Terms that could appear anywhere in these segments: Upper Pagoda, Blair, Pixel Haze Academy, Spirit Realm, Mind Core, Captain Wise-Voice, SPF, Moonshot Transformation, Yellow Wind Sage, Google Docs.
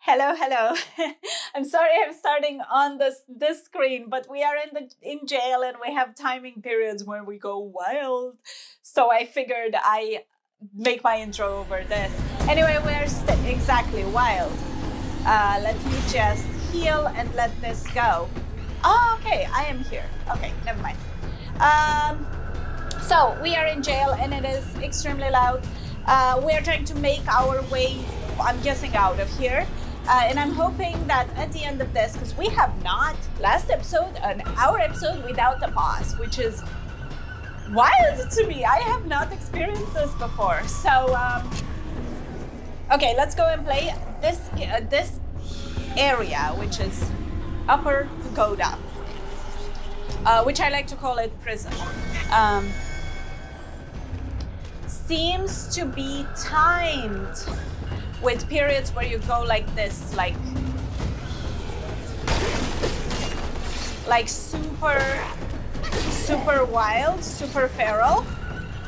Hello, hello. I'm sorry I'm starting on this screen, but we are in jail and we have timing periods where we go wild. So I figured I make my intro over this. Anyway, we're exactly wild. Let me just heal and let this go. Oh, okay, I am here. Okay, never mind. So we are in jail and it is extremely loud. We are trying to make our way, I'm guessing, out of here. And I'm hoping that at the end of this, because we have not last episode and our episode without a boss, which is wild to me. I have not experienced this before. So, okay, let's go and play this area, which is Upper Pagoda, which I like to call it prison. Seems to be timed with periods where you go like this, like super wild, super feral,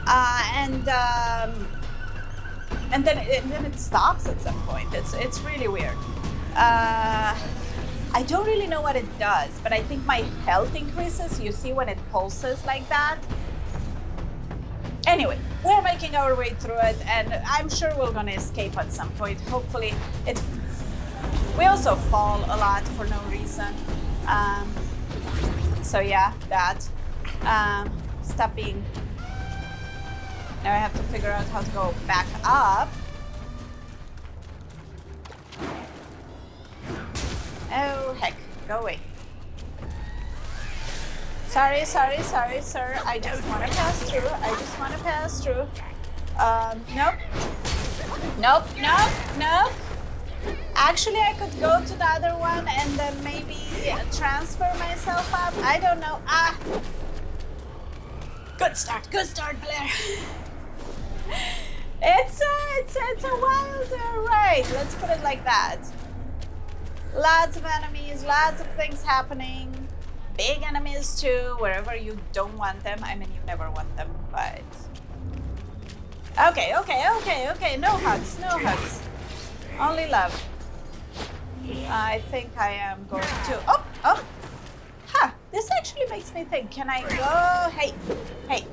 and then it stops at some point. It's really weird. I don't really know what it does, but I think my health increases. You see when it pulses like that. Anyway, we're making our way through it, and I'm sure we're gonna escape at some point. Hopefully, we also fall a lot for no reason. So yeah, that. Stop being. Now I have to figure out how to go back up. Oh heck, go away. Sorry, sorry, sorry, sir. I just want to pass through. I just want to pass through. Nope. Nope, nope, nope. Actually, I could go to the other one and then maybe transfer myself up. I don't know. Ah! Good start, Blair. It's a wild ride. Let's put it like that. Lots of enemies, lots of things happening. Big enemies too, wherever you don't want them. I mean, you never want them, but... Okay, okay, okay, okay. No hugs, no hugs. Only love. I think I am going to... Oh, oh! Huh, this actually makes me think. Can I go... Hey, hey.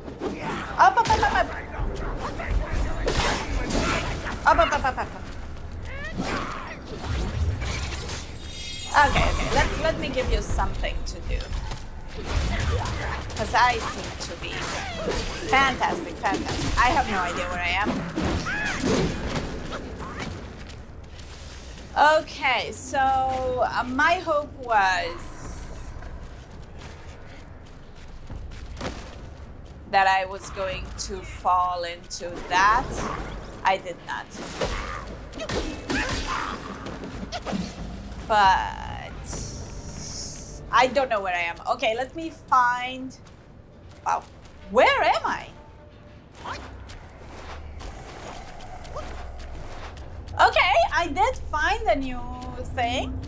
Up, up, up, up, up. Up, up, up, up, up, up. Okay, okay, let me give you something to do. Because I seem to be fantastic, fantastic. I have no idea where I am. Okay, so my hope was that I was going to fall into that. I did not. But I don't know where I am. Okay, let me find... Wow. Where am I? Okay, I did find a new thing.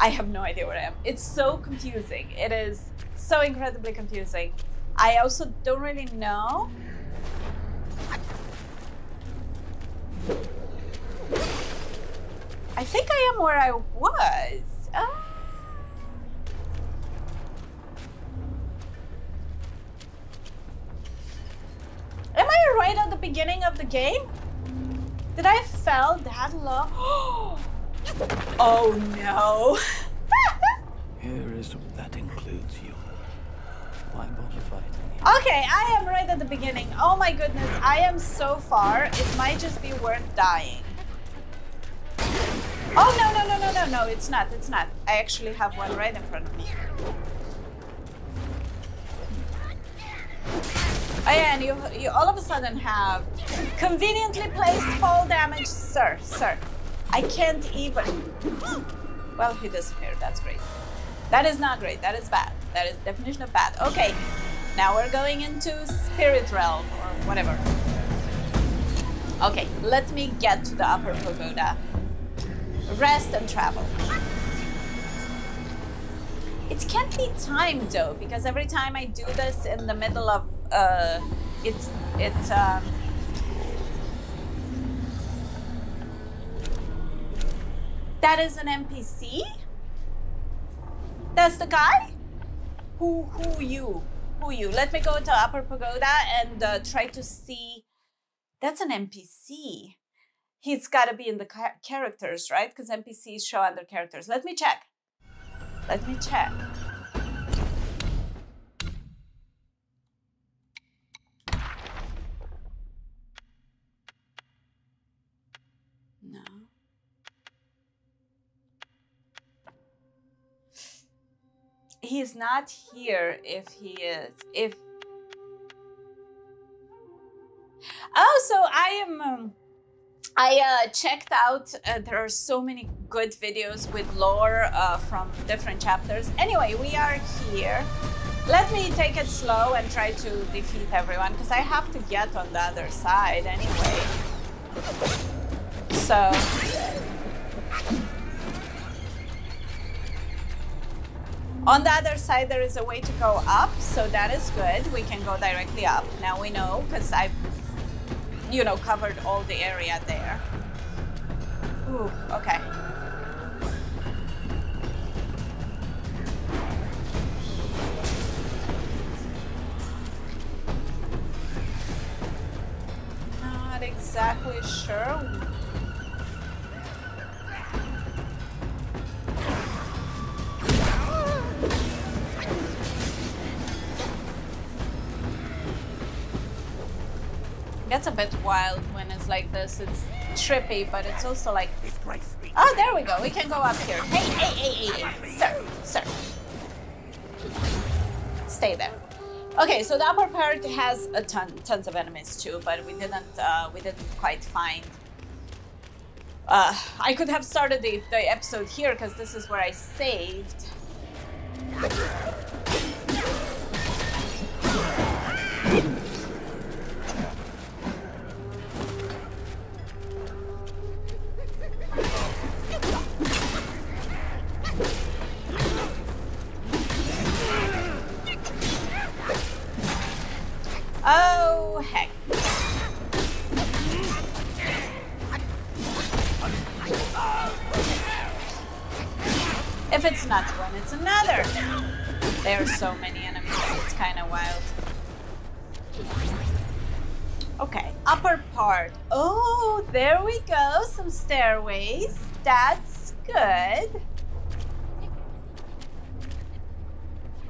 I have no idea where I am. It's so confusing. It is so incredibly confusing. I also don't really know. I think I am where I was. Am I right at the beginning of the game? Did I fall that low? Oh no. Here is that includes you. Why bother fighting? Okay, I am right at the beginning. Oh my goodness, I am so far. It might just be worth dying. Oh, no, no, no, no, no, no, it's not, it's not. I actually have one right in front of me. Oh yeah, and you all of a sudden have conveniently placed fall damage. Sir, sir, I can't even... Well, he disappeared, that's great. That is not great, that is bad. That is the definition of bad. Okay, now we're going into Spirit Realm or whatever. Okay, let me get to the Upper Pagoda. Rest and travel. It can be timed though, because every time I do this in the middle of that is an NPC? That's the guy? Who you? Let me go to Upper Pagoda and try to see. That's an NPC. He's got to be in the characters, right? Because NPCs show under characters. Let me check. Let me check. No. He is not here if he is. If. Oh, so I am. I checked out, there are so many good videos with lore from different chapters. Anyway, we are here. Let me take it slow and try to defeat everyone, because I have to get on the other side anyway. So... on the other side, there is a way to go up, so that is good. We can go directly up. Now we know, because I've covered all the area there. Ooh, okay. Not exactly sure. That's a bit wild when it's like this. It's trippy, but it's also like... oh, there we go. We can go up here. Hey, sir. Stay there. Okay, so the upper part has a tons of enemies too, but we didn't quite find... I could have started the episode here, because this is where I saved. Stairways, that's good.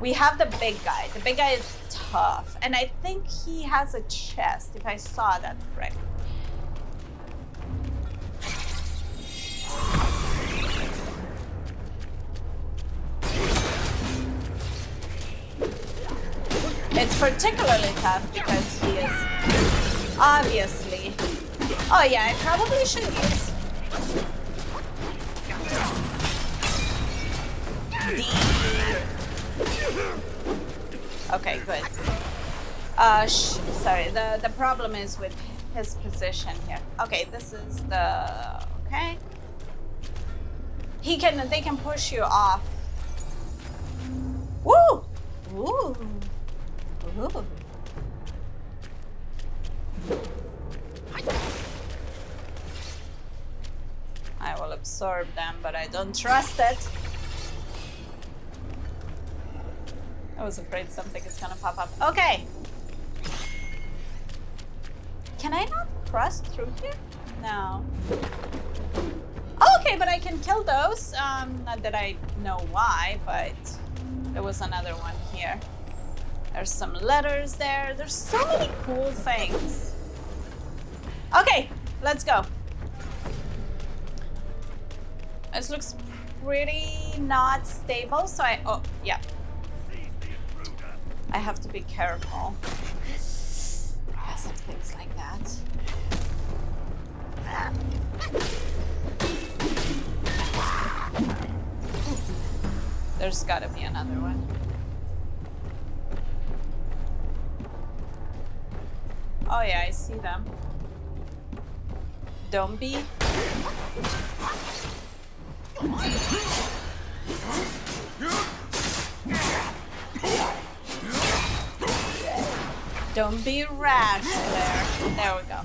We have the big guy. The big guy is tough, and I think he has a chest, if I saw that correctly. It's particularly tough because he is obviously... oh yeah, I probably should use okay, good. Sorry, the problem is with his position here. Okay, this is the... okay. They can push you off. Woo! Woo! Woo! I will absorb them, but I don't trust it. I was afraid something is gonna pop up. Okay. Can I not cross through here? No. Okay, but I can kill those. Not that I know why, but there was another one here. There's some letters there. There's so many cool things. Okay, let's go. This looks pretty not stable, so I... oh, yeah. I have to be careful. Yeah, some things like that. There's gotta be another one. Oh yeah, I see them. Don't be... Don't be rash, Claire. There we go.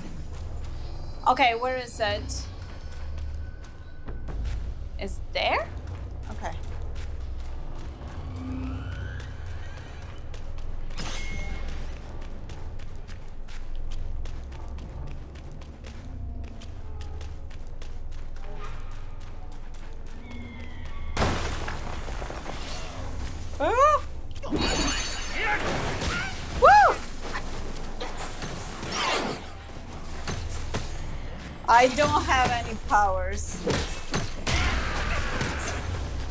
Okay, where is it? Is there? Okay. I don't have any powers.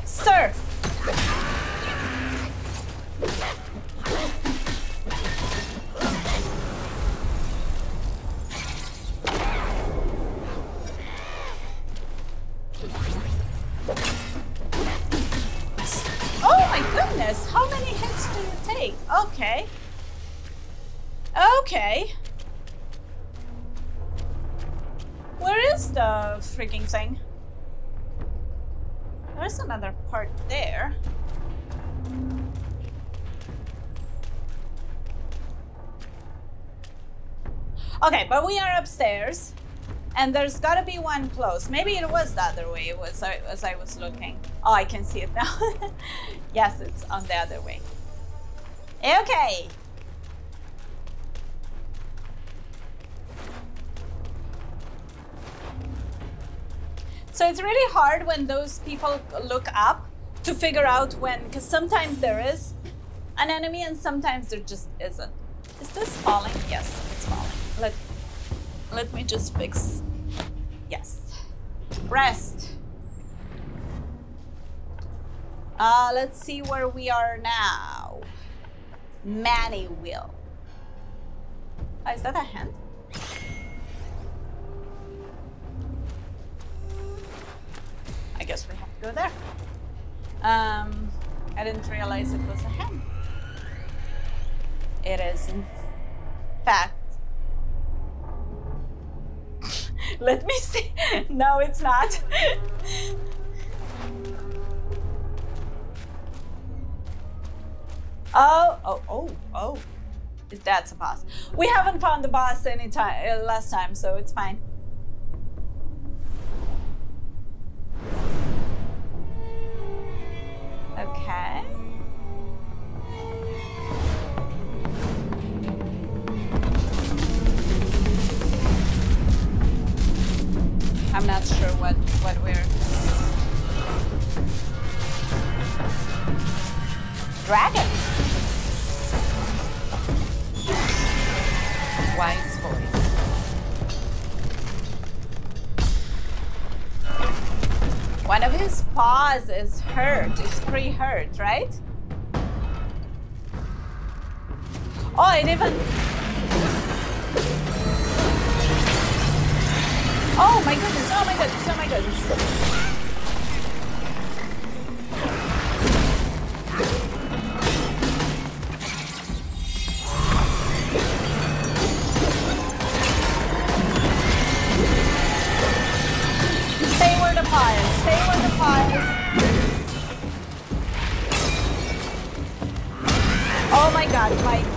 Sir! Oh my goodness! How many hits do you take? Okay. Okay. Where is the freaking thing? There's another part there. Okay, but we are upstairs. And there's gotta be one close. Maybe it was the other way as I was looking. Oh, I can see it now. Yes, it's on the other way. Okay. So it's really hard when those people look up to figure out when, because sometimes there is an enemy and sometimes there just isn't. Is this falling? Yes, it's falling. Let me just fix. Yes. Rest. Let's see where we are now. Manny will. Oh, is that a hand? I guess we have to go there. I didn't realize it was a hand. It is in fact. Let me see. No, it's not. Oh. That's a boss. We haven't found the boss any time last time, so it's fine. Okay. I'm not sure what we're... Dragons! Wise-Voice. One of his paws is hurt. It's pretty hurt, right? Oh, it even... Oh my goodness, oh my goodness, oh my goodness. Stay where the paw is. Stay where the paw is. Oh my god, Mike.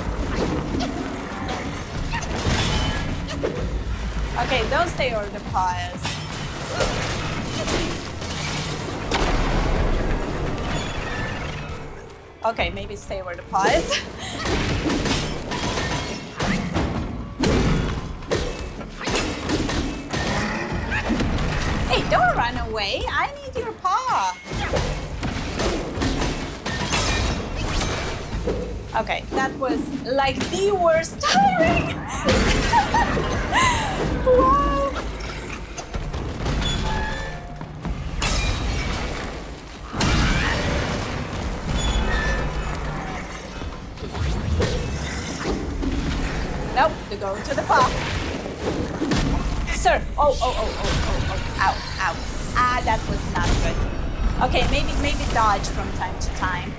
Okay, don't stay where the paw is. Okay, maybe stay where the paw is. Don't run away. I need your paw. Okay, that was like the worst timing. Wow. Nope, to go to the paw. Sir, oh. Ow. Out. Ah, that was not good. Okay, maybe dodge from time to time.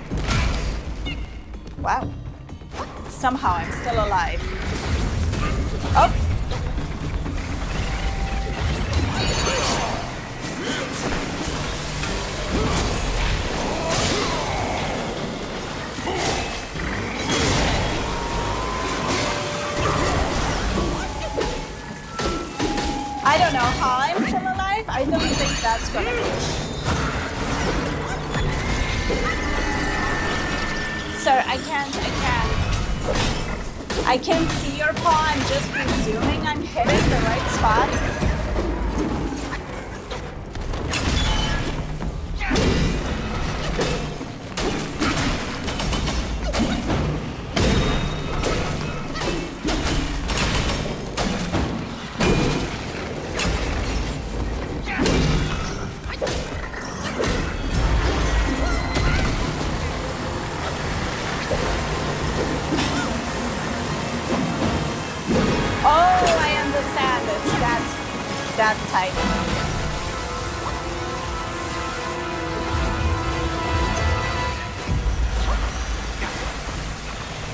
Wow. Somehow I'm still alive. Oh. I don't know how I'm still alive. I don't think that's gonna be. Sir, I can see your paw. I'm just presuming I'm hitting the right spot.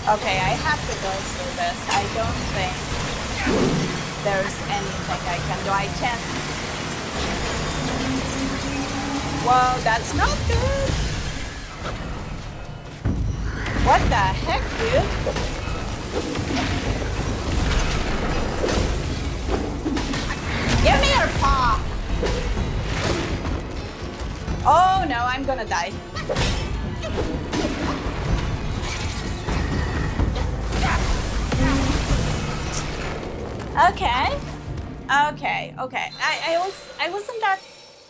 Okay, I have to go through this. I don't think there's anything I can do. I can't. Whoa, that's not good. What the heck, dude? Give me your paw. Oh no, I'm gonna die. Okay. I wasn't that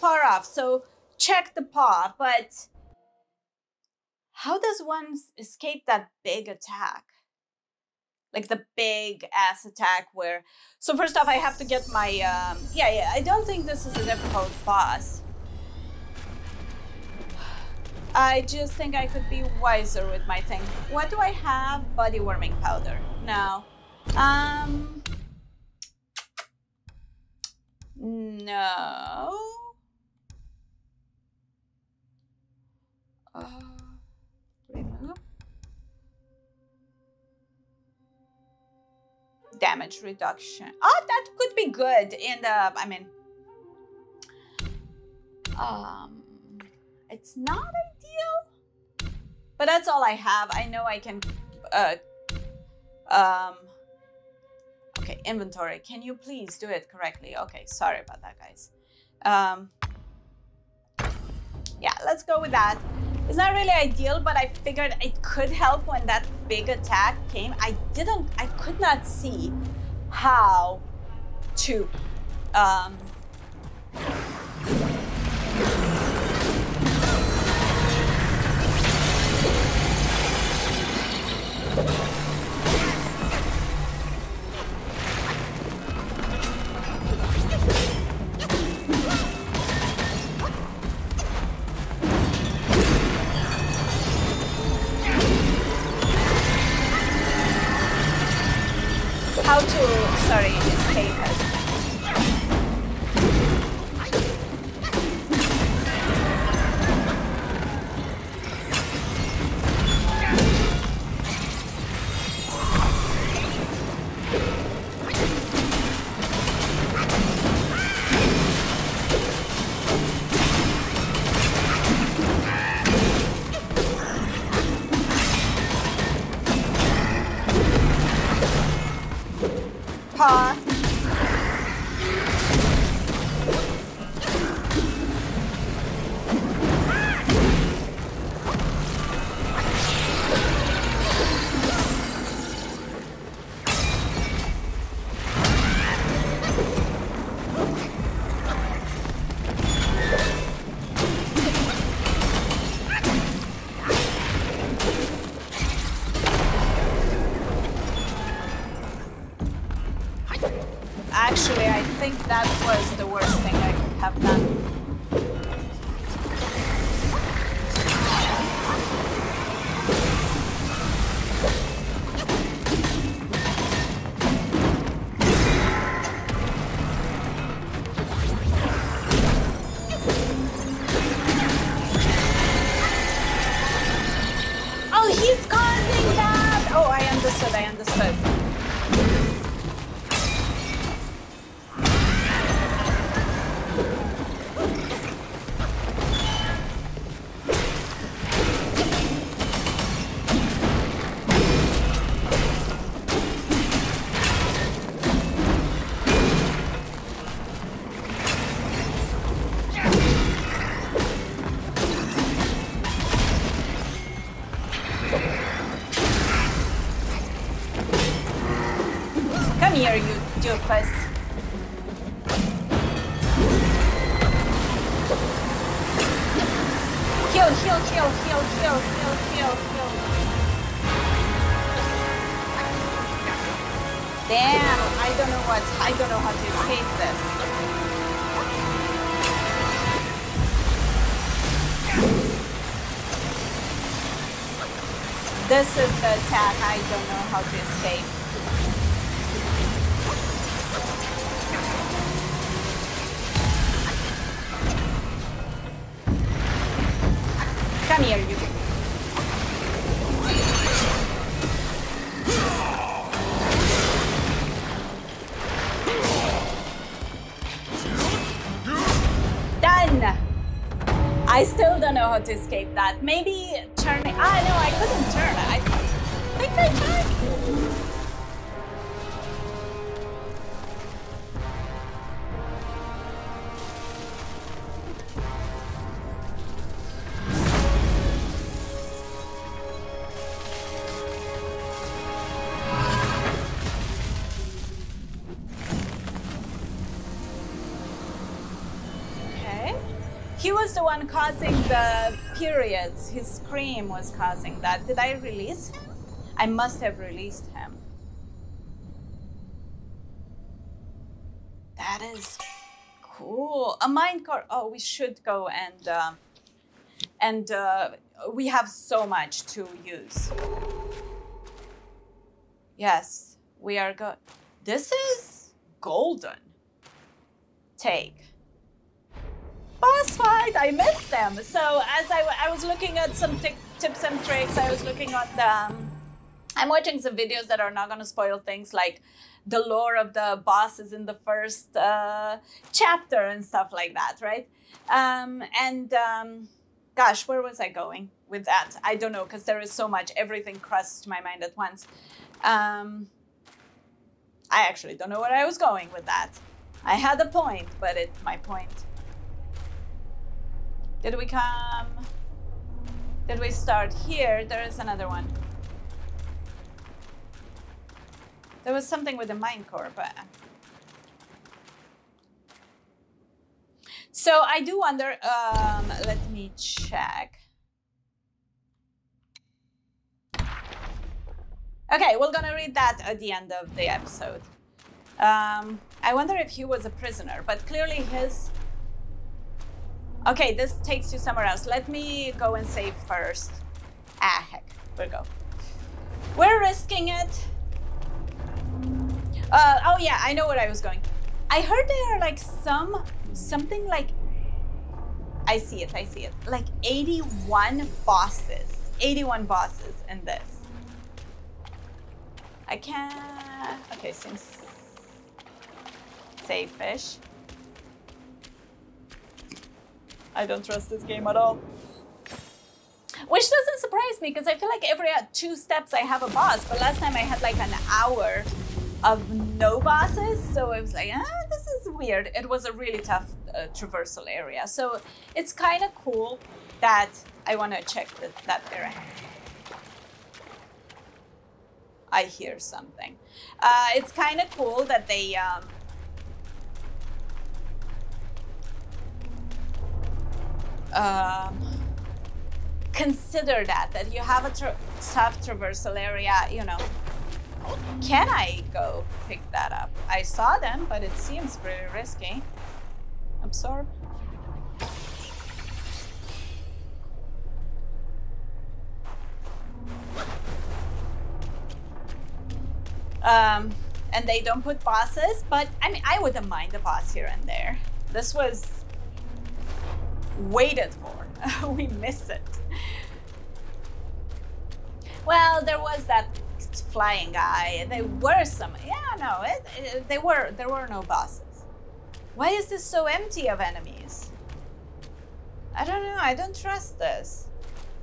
far off, so check the paw, but how does one escape that big attack? Like the big ass attack where, so first off I have to get my, I don't think this is a difficult boss. I just think I could be wiser with my thing. What do I have? Body warming powder. No. No. Remove. Damage reduction. Oh, that could be good in the, I mean, it's not ideal, but that's all I have. I know I can, okay, inventory. Can you please do it correctly? Okay, sorry about that, guys. Yeah, let's go with that. It's not really ideal, but I figured it could help when that big attack came. I could not see how to, that was the worst thing I could have done. Oh, he's causing that! Oh, I understood. Come here, you doofus. Kill, kill, kill, kill, kill, kill, kill, kill. Damn, I don't know how to escape this. This is the attack I don't know how to escape. Come here, you. Done! I still don't know how to escape that. Maybe turning. Ah, no, I couldn't turn. I think I tried. Causing the periods, his scream was causing that. Did I release him? I must have released him. That is cool. A mind core. Oh, we should go and we have so much to use. Yes, we are good. This is golden. Take. Boss fight, I missed them. So as I was looking at some tips and tricks, I was looking on the, I'm watching some videos that are not gonna spoil things like the lore of the bosses in the first chapter and stuff like that, right? Gosh, where was I going with that? I don't know, because there is so much, everything crosses my mind at once. I actually don't know where I was going with that. I had a point, but my point. Did we come? Did we start here? There is another one. There was something with the Mind Core, but... So I do wonder, let me check. Okay, we're gonna read that at the end of the episode. I wonder if he was a prisoner, but clearly his... Okay, this takes you somewhere else. Let me go and save first. Ah, heck, we'll go. We're risking it. Oh yeah, I know where I was going. I heard there are like something like, I see it. Like 81 bosses in this. I can't, okay, since save fish. I don't trust this game at all. Which doesn't surprise me, because I feel like every 2 steps I have a boss, but last time I had like an hour of no bosses, so I was like, ah, this is weird. It was a really tough traversal area, so it's kind of cool that I want to check that area. I hear something. It's kind of cool that they... consider that you have a tough traversal area, you know. Can I go pick that up? I saw them, but it seems pretty risky. Absorb. And they don't put bosses, but I mean, I wouldn't mind a boss here and there. This was waited for. We miss it. Well, there was that flying guy. There were some. Yeah, no, there were no bosses. Why is this so empty of enemies? I don't know. I don't trust this.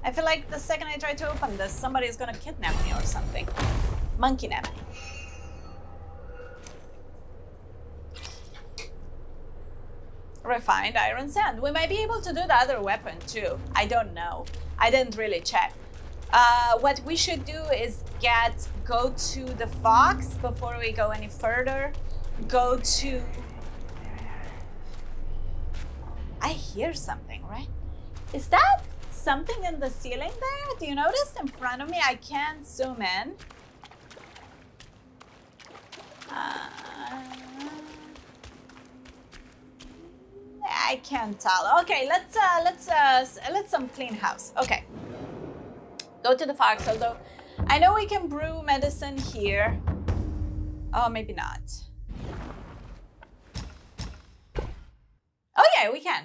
I feel like the second I try to open this, somebody is gonna kidnap me or something. Monkey nap me. Refined iron sand. We might be able to do the other weapon too. I don't know. I didn't really check. What we should do is go to the fox before we go any further. Go to... I hear something, right? Is that something in the ceiling there? Do you notice in front of me? I can't zoom in. I can't tell. Okay, let's clean house. Okay. Go to the fox, although I know we can brew medicine here. Oh, maybe not. Oh yeah, we can.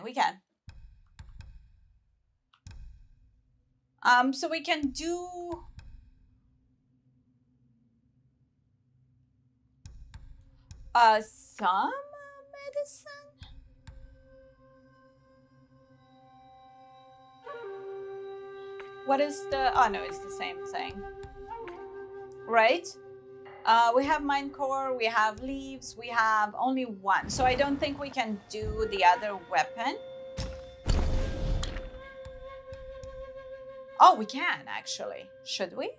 So we can do... some medicine? What is the... Oh, no, it's the same thing. Right? We have Mind Core, we have leaves, we have only one. So I don't think we can do the other weapon. Oh, we can, actually. Should we?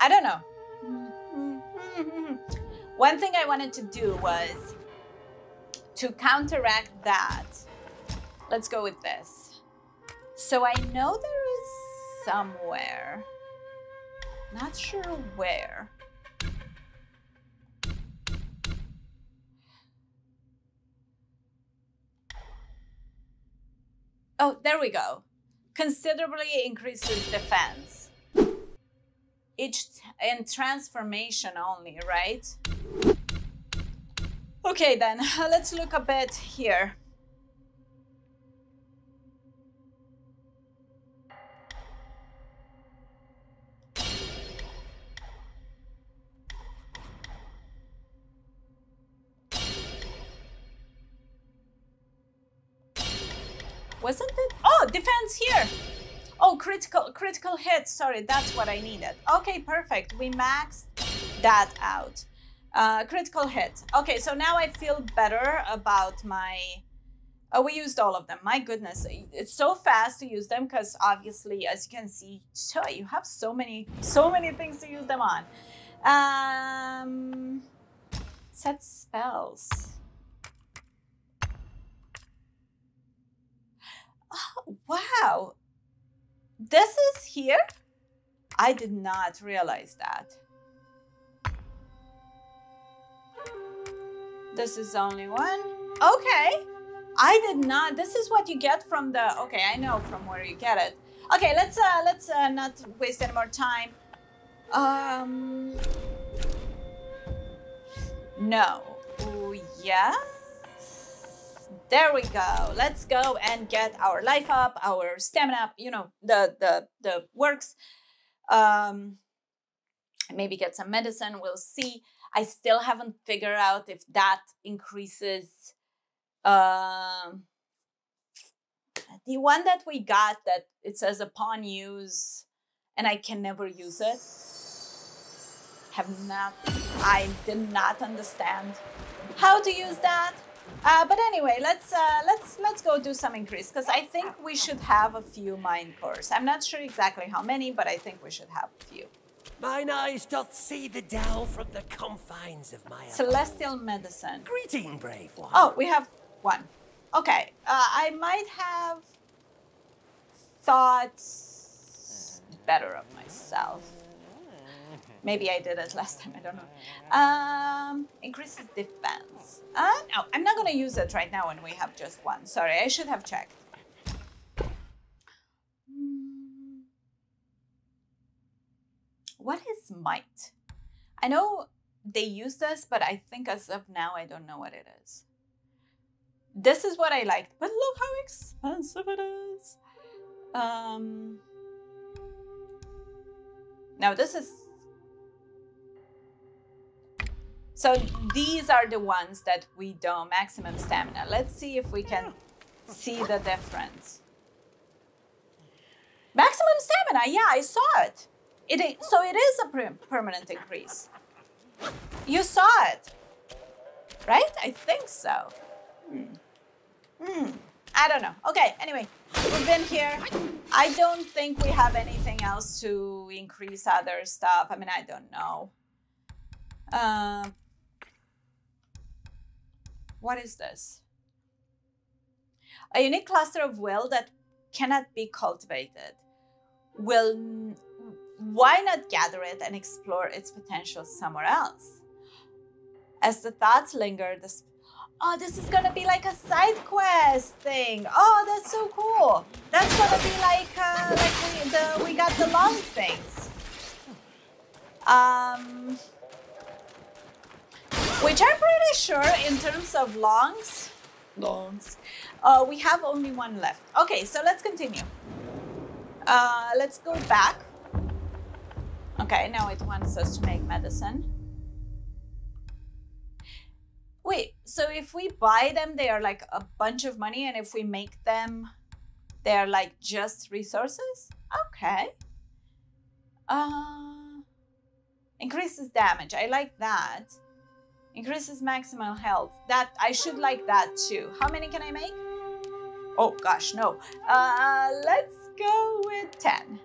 I don't know. One thing I wanted to do was to counteract that. Let's go with this. So I know there is somewhere, not sure where. Oh, there we go. Considerably increases defense. And transformation only, right? Okay then, let's look a bit here. Wasn't it? Oh, defense here. Oh, critical hit. Sorry, that's what I needed. Okay, perfect. We maxed that out. Critical hit. Okay, so now I feel better about my... Oh, we used all of them. My goodness. It's so fast to use them because obviously, as you can see, you have so many things to use them on. Set spells. Oh, wow. This is here? I did not realize that. This is only one. Okay. I did not. This is what you get from the... Okay, I know from where you get it. Okay, let's not waste any more time. No. Ooh, yeah. There we go. Let's go and get our life up, our stamina up, you know, the works. Maybe get some medicine. We'll see. I still haven't figured out if that increases the one that we got that it says upon use and I can never use it. I did not understand how to use that. But anyway, let's go do some increase because I think we should have a few mind cores. I'm not sure exactly how many, but I think we should have a few. Mine eyes doth see the Tao from the confines of my celestial medicine. Greeting, brave one. Oh, we have one. Okay, I might have thoughts better of myself. Maybe I did it last time, I don't know. Increases defense. No, I'm not gonna use it right now when we have just one. Sorry, I should have checked. What is might? I know they use this, but I think as of now, I don't know what it is. This is what I liked, but look how expensive it is. Now this is... So these are the ones that we do maximum stamina. Let's see if we can see the difference. Maximum stamina, yeah, I saw it. So it is a permanent increase. You saw it, right? I think so. I don't know. Okay, anyway, we've been here. I don't think we have anything else to increase other stuff. I mean, I don't know. What is this? A unique cluster of will that cannot be cultivated. Will, why not gather it and explore its potential somewhere else? As the thoughts linger, oh, this is gonna be like a side quest thing. Oh, that's so cool. That's gonna be like we got the long things. Which I'm pretty sure in terms of longs, we have only one left. Okay, so let's continue. Let's go back. Okay, now it wants us to make medicine. Wait, so if we buy them, they are like a bunch of money, and if we make them, they are like just resources? Okay. Increases damage. I like that. Increases maximal health. That, I should like that too. How many can I make? Oh gosh, no. Let's go with 10.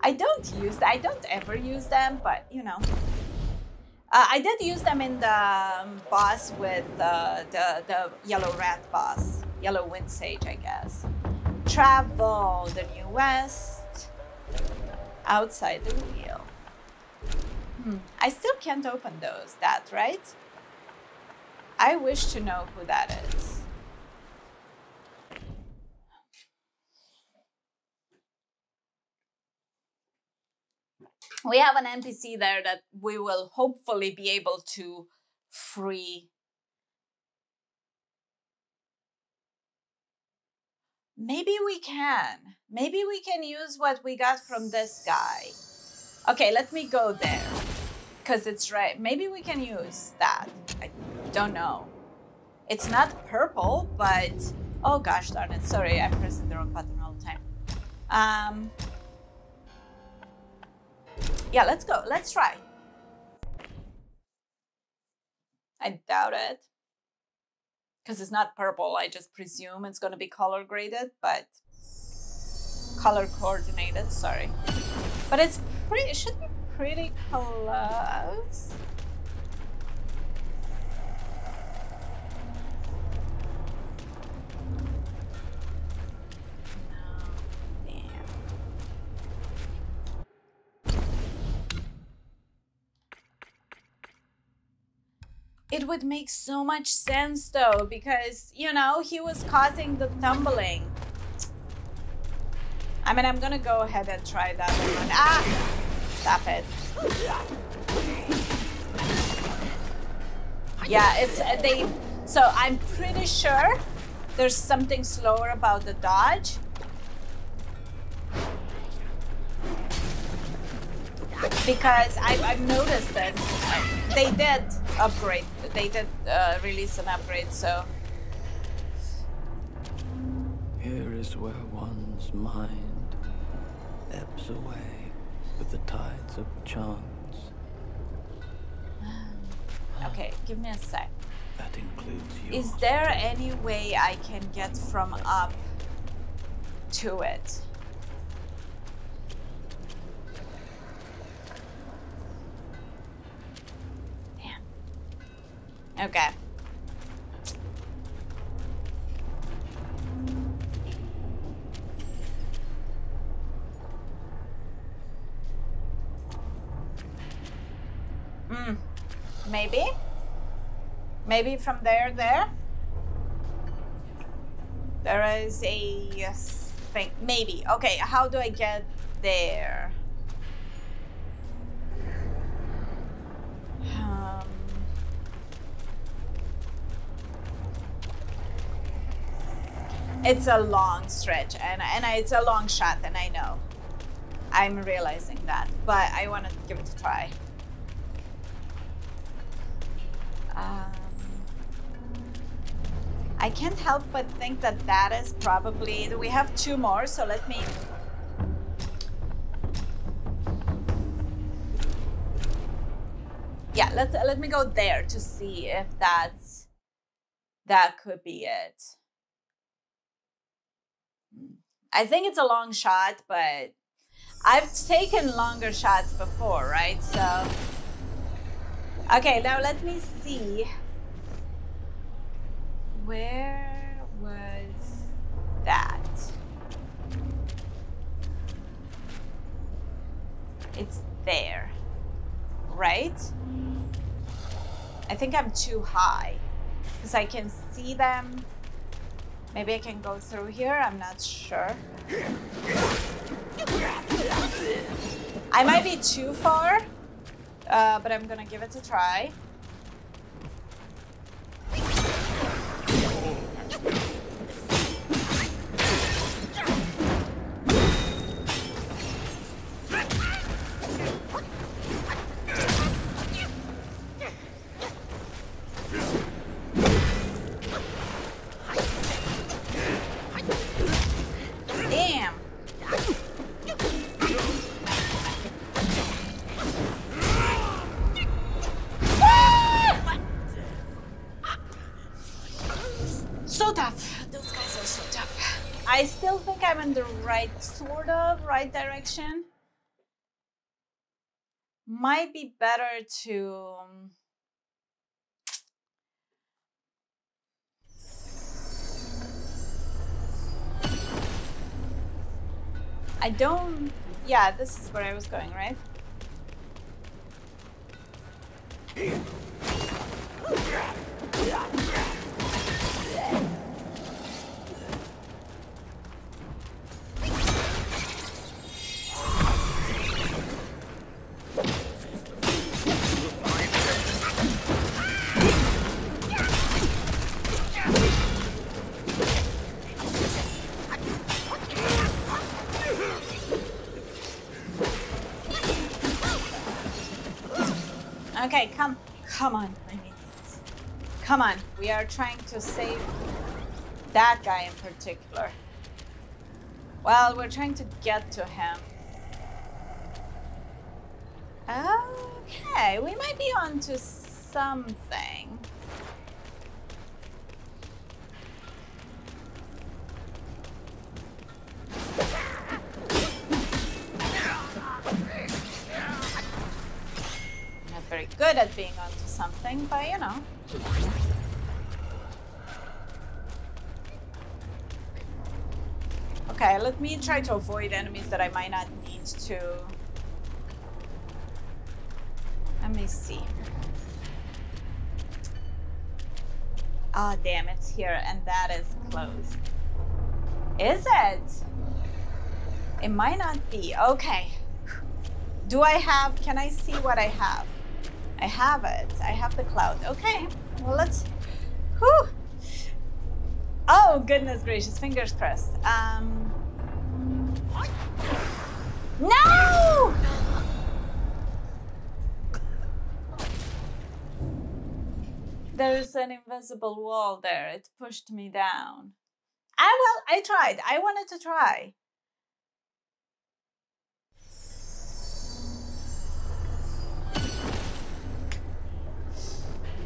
I don't ever use them, but you know. I did use them in the boss with the yellow rat boss, Yellow Wind Sage, I guess. Travel the New West, outside the wheel. I still can't open those, right? I wish to know who that is. We have an NPC there that we will hopefully be able to free. Maybe we can. Maybe we can use what we got from this guy. Okay, let me go there. Because it's right. Maybe we can use that. I don't know. It's not purple, but... Oh gosh darn it. Sorry, I'm pressing the wrong button all the time. Yeah, let's go. Let's try. I doubt it. Because it's not purple. I just presume it's going to be color graded, but color coordinated, sorry. But it's pretty, it should be pretty close. It would make so much sense though, because, you know, he was causing the tumbling. I mean, I'm gonna go ahead and try that one. Ah! Stop it. Yeah, it's, they, so I'm pretty sure there's something slower about the dodge. Because I've noticed that they did upgrade, they did release an upgrade, so. Here is where one's mind ebbs away with the tides of chance. Okay, give me a sec. That includes you. Is there any way I can get from up to it? Okay. Maybe? Maybe from there? There is a thing. Maybe. Okay, how do I get there? It's a long stretch, and it's a long shot, and I know. I'm realizing that, but I want to give it a try. I can't help but think that that is probably... We have two more, so let me... Yeah, let me go there to see if that could be it. I think it's a long shot, but I've taken longer shots before, right? So, okay, now let me see. Where was that? It's there, right? I think I'm too high because I can see them. Maybe I can go through here, I'm not sure. I might be too far, but I'm gonna give it a try. Sort of right direction. Might be better to yeah, this is where I was going, right? Okay, come on, my minions. Come on, we are trying to save that guy in particular. Well, we're trying to get to him. Okay, we might be onto something. Good at being onto something, but you know. Okay, let me try to avoid enemies that I might not need to. Let me see. Oh, damn, it's here, and that is closed. Is it? It might not be. Okay. Do I have, can I see what I have? I have it. I have the cloud. Okay. Well, let's. Whew. Oh, goodness gracious. Fingers crossed. No! There's an invisible wall there. It pushed me down. Well, I tried. I wanted to try.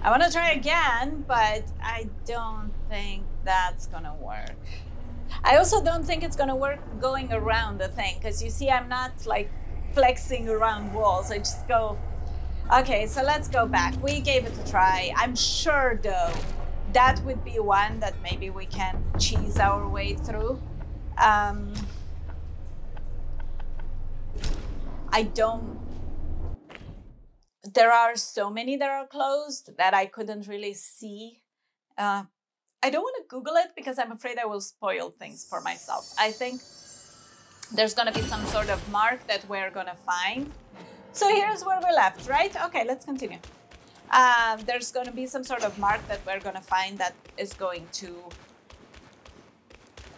I want to try again, but I don't think that's gonna work. I also don't think it's gonna work going around the thing, because you see I'm not like flexing around walls. I just go, okay, so let's go back. We gave it a try. I'm sure though, that would be one that maybe we can cheese our way through. There are so many that are closed that I couldn't really see. I don't want to Google it because I'm afraid I will spoil things for myself. I think there's going to be some sort of mark that we're going to find. So here's where we're left, right? Okay, let's continue. There's going to be some sort of mark that we're going to find that is going to,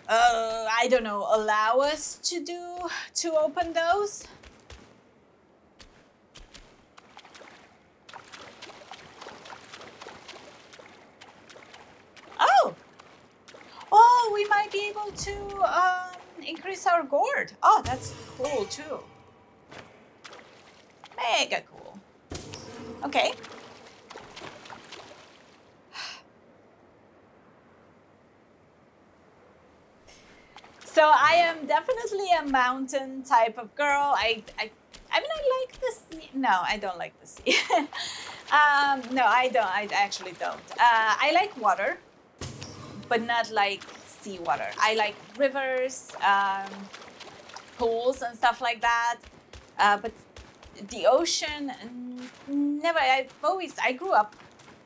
I don't know, allow us to open those. We might be able to increase our gourd. Oh, that's cool too. Mega cool. Okay. So So I am definitely a mountain type of girl. I mean, I like the sea. No, I don't like the sea. No, I don't. I actually don't. I like water, but not like seawater. I like rivers, pools and stuff like that. But the ocean, never. I grew up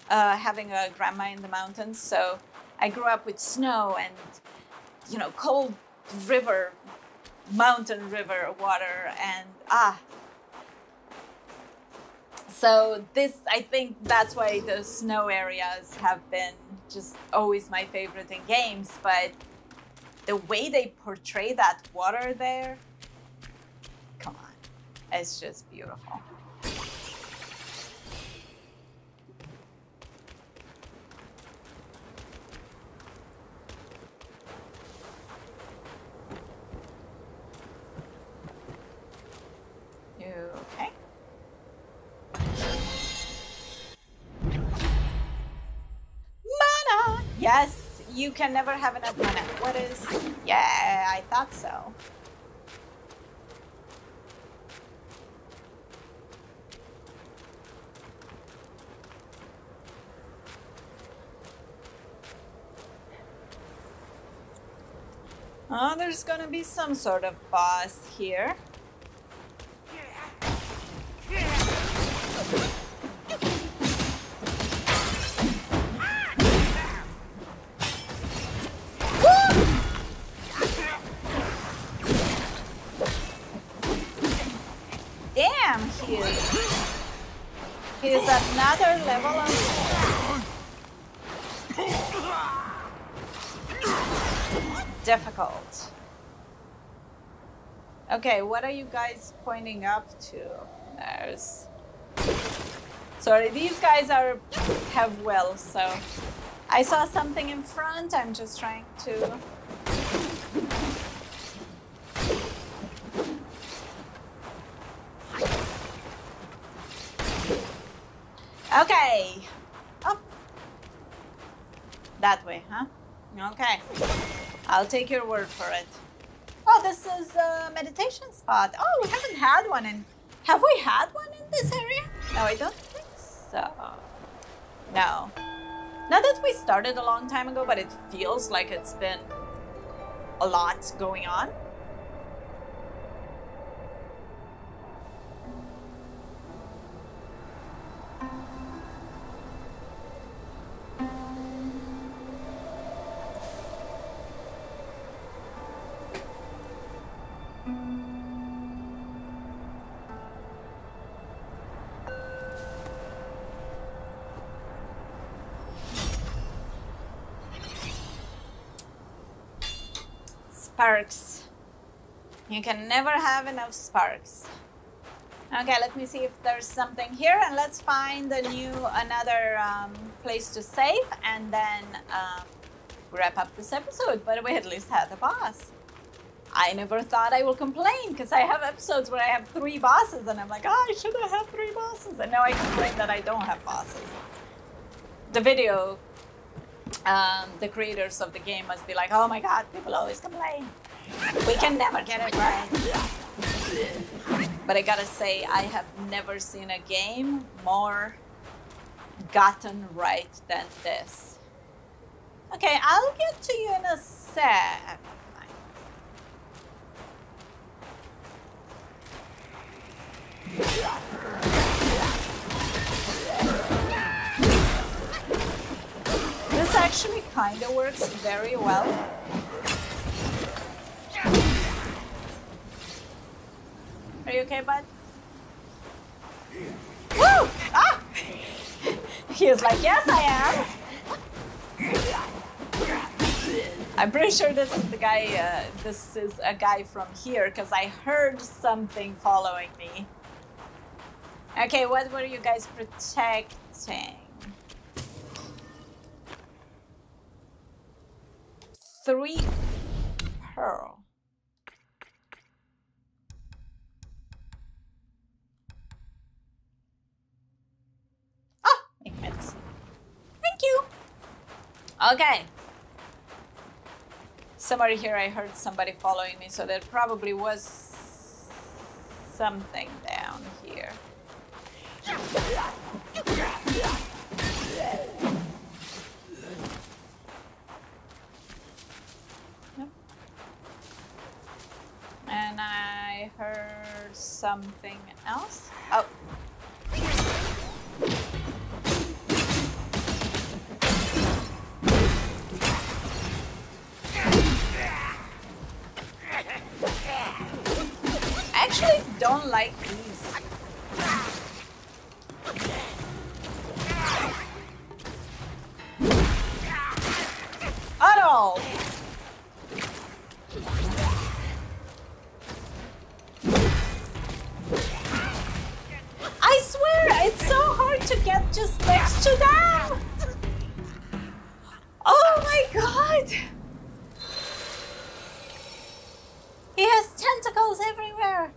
having a grandma in the mountains, so I grew up with snow and, you know, cold river, mountain river water, and so this, I think that's why the snow areas have been just always my favorite in games. But the way they portray that water there, come on, it's just beautiful. Okay. Mana! Yes, you can never have enough mana. What is... Yeah, I thought so. Oh, there's gonna be some sort of boss here. Damn, he is another level of difficult. Okay, what are you guys pointing up to? There's... Sorry, these guys have will, so I saw something in front. I'm just trying to... Okay. Up. That way, huh? Okay. I'll take your word for it. Oh, this is a meditation spot. Oh, we haven't had one in... Have we had one in this area? No, I don't think so. No. Not that we started a long time ago, but it feels like it's been a lot going on. Sparks. You can never have enough sparks. Okay, let me see if there's something here, and let's find a another place to save, and then wrap up this episode. But we at least had a boss. I never thought I will complain, because I have episodes where I have 3 bosses and I'm like, oh, I should have had 3 bosses, and now I complain that I don't have bosses. The video... the creators of the game must be like, oh my god, people always complain. We can never get it right. But I gotta say, I have never seen a game more gotten right than this. Okay, I'll get to you in a sec. This actually kind of works very well. Are you okay, bud? Woo! Ah! He is like, yes, I am. I'm pretty sure this is the guy. This is a guy from here, because I heard something following me. Okay, what were you guys protecting? Three pearl. Ah, make sense. Thank you. Okay. Somewhere here I heard somebody following me, so there probably was something down here. Yep. And I heard something else. Oh. Don't like these. At all. I swear, it's so hard to get just next to them. Oh my god. He has tentacles everywhere.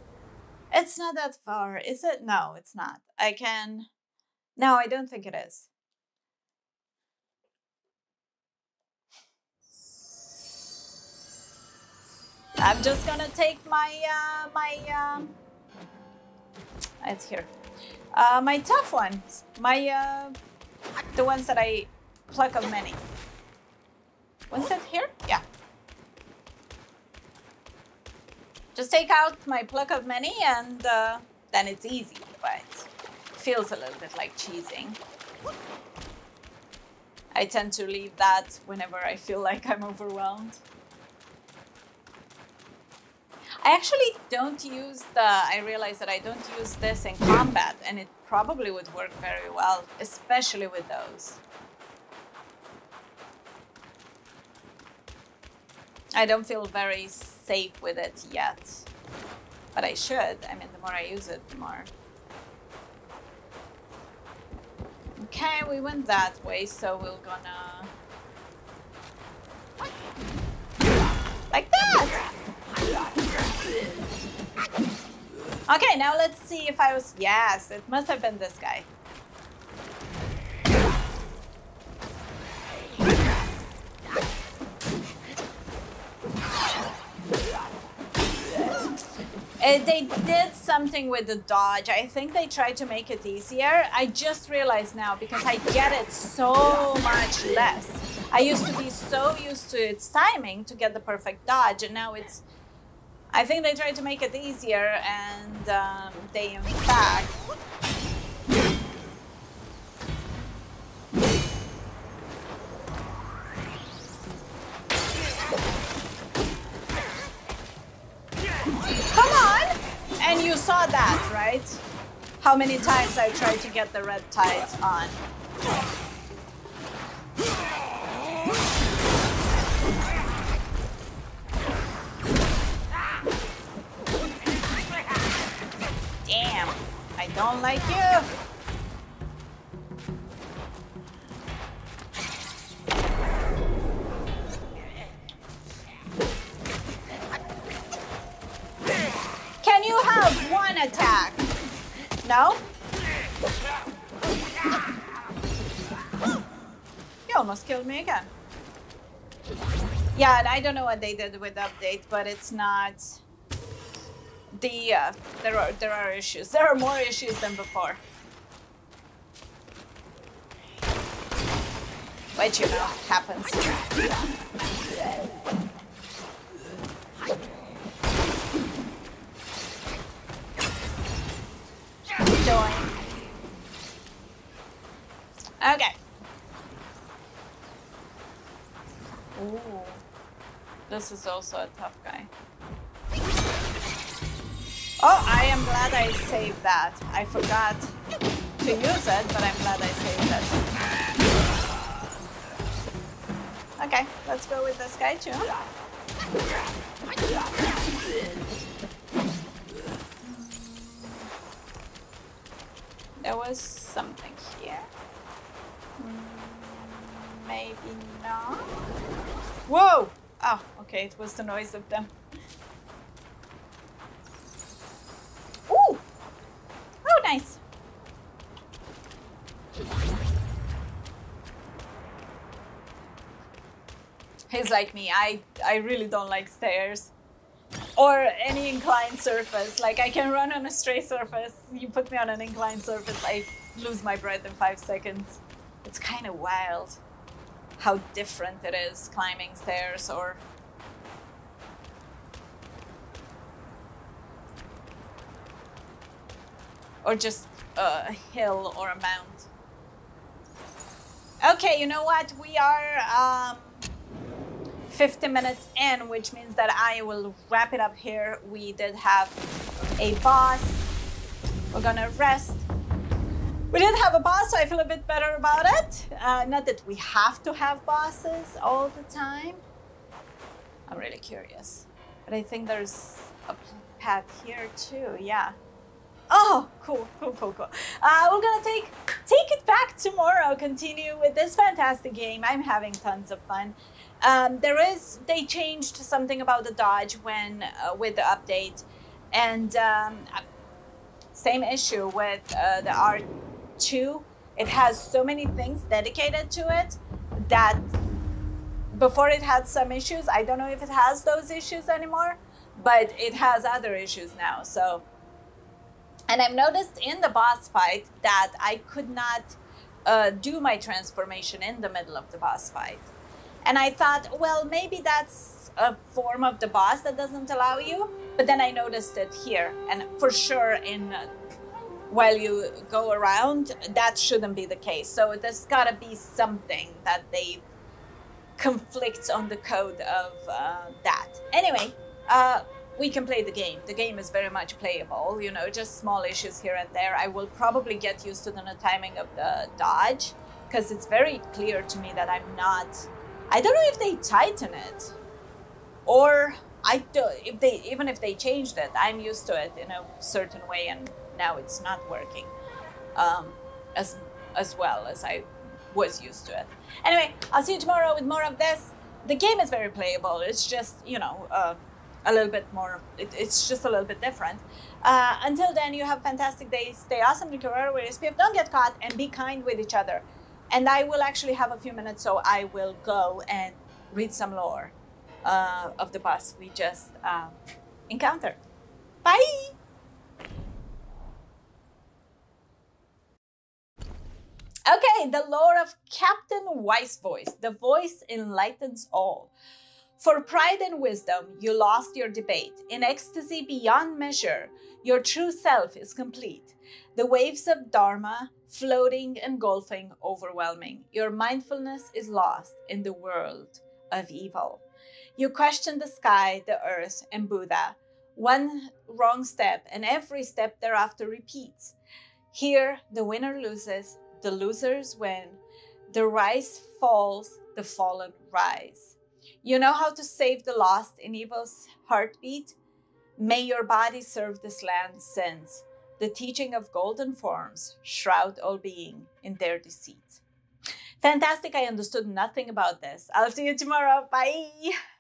It's not that far, is it? No, it's not. I can... No, I don't think it is. I'm just gonna take my... it's here. My tough ones. My... the ones that I pluck of many. Was it here? Yeah. Just take out my pluck of many and then it's easy, but feels a little bit like cheesing. I tend to leave that whenever I feel like I'm overwhelmed. I actually don't use the... I realize that I don't use this in combat, and it probably would work very well, especially with those. I don't feel very safe with it yet, but I should. I mean, the more I use it, the more. Okay, we went that way, so we're gonna... Like that! Okay, now let's see if I was... Yes, it must have been this guy. They did something with the dodge. I think they tried to make it easier. I just realized now because I get it so much less. I used to be so used to its timing to get the perfect dodge, and now it's... I think they tried to make it easier, and they in fact... Saw that, right? How many times I tried to get the red tides on. Damn, I don't like you. Attack. No? You almost killed me again. Yeah, and I don't know what they did with the update, but it's not the there are issues. There are more issues than before. Which, you know, happens. Okay. Ooh. This is also a tough guy. Oh, I am glad I saved that. I forgot to use it, but I'm glad I saved it. Okay, let's go with this guy too. There was something here. Maybe not. Whoa! Oh, okay, it was the noise of them. Ooh! Oh, nice! He's like me. I really don't like stairs. Or any inclined surface. Like, I can run on a straight surface. You put me on an inclined surface, I lose my breath in 5 seconds. It's kind of wild how different it is climbing stairs or... or just a hill or a mount. Okay, you know what? We are 50 minutes in, which means that I will wrap it up here. We did have a boss. We're gonna rest. We did have a boss, so I feel a bit better about it. Not that we have to have bosses all the time. I'm really curious. But I think there's a path here too, yeah. Oh, cool, cool, cool, cool. We're gonna take it back tomorrow, continue with this fantastic game. I'm having tons of fun. They changed something about the dodge when with the update, and same issue with the R2. It has so many things dedicated to it that before it had some issues. I don't know if it has those issues anymore, but it has other issues now, so. And I've noticed in the boss fight that I could not do my transformation in the middle of the boss fight. And I thought, well, maybe that's a form of the boss that doesn't allow you. But then I noticed it here. And for sure, in while you go around, that shouldn't be the case. So there's got to be something that they conflicts on the code of that. Anyway, we can play the game. The game is very much playable, you know, just small issues here and there. I will probably get used to the timing of the dodge, because it's very clear to me that I'm not... I don't know if they tighten it, or even if they changed it, I'm used to it in a certain way, and now it's not working as well as I was used to it. Anyway, I'll see you tomorrow with more of this. The game is very playable. It's just, you know... a little bit more, it's just a little bit different. Until then, you have fantastic days. Stay awesome, drink your water with SPF, don't get caught, and be kind with each other. And I will actually have a few minutes, so I will go and read some lore of the boss we just encountered. Bye! Okay, the lore of Captain Wise-Voice. The voice enlightens all. For pride and wisdom, you lost your debate. In ecstasy beyond measure, your true self is complete. The waves of Dharma, floating, engulfing, overwhelming. Your mindfulness is lost in the world of evil. You question the sky, the earth, and Buddha. One wrong step, and every step thereafter repeats. Here, the winner loses, the losers win. The rise falls, the fallen rise. You know how to save the lost in evil's heartbeat? May your body serve this land since the teaching of golden forms shroud all being in their deceit. Fantastic, I understood nothing about this. I'll see you tomorrow. Bye.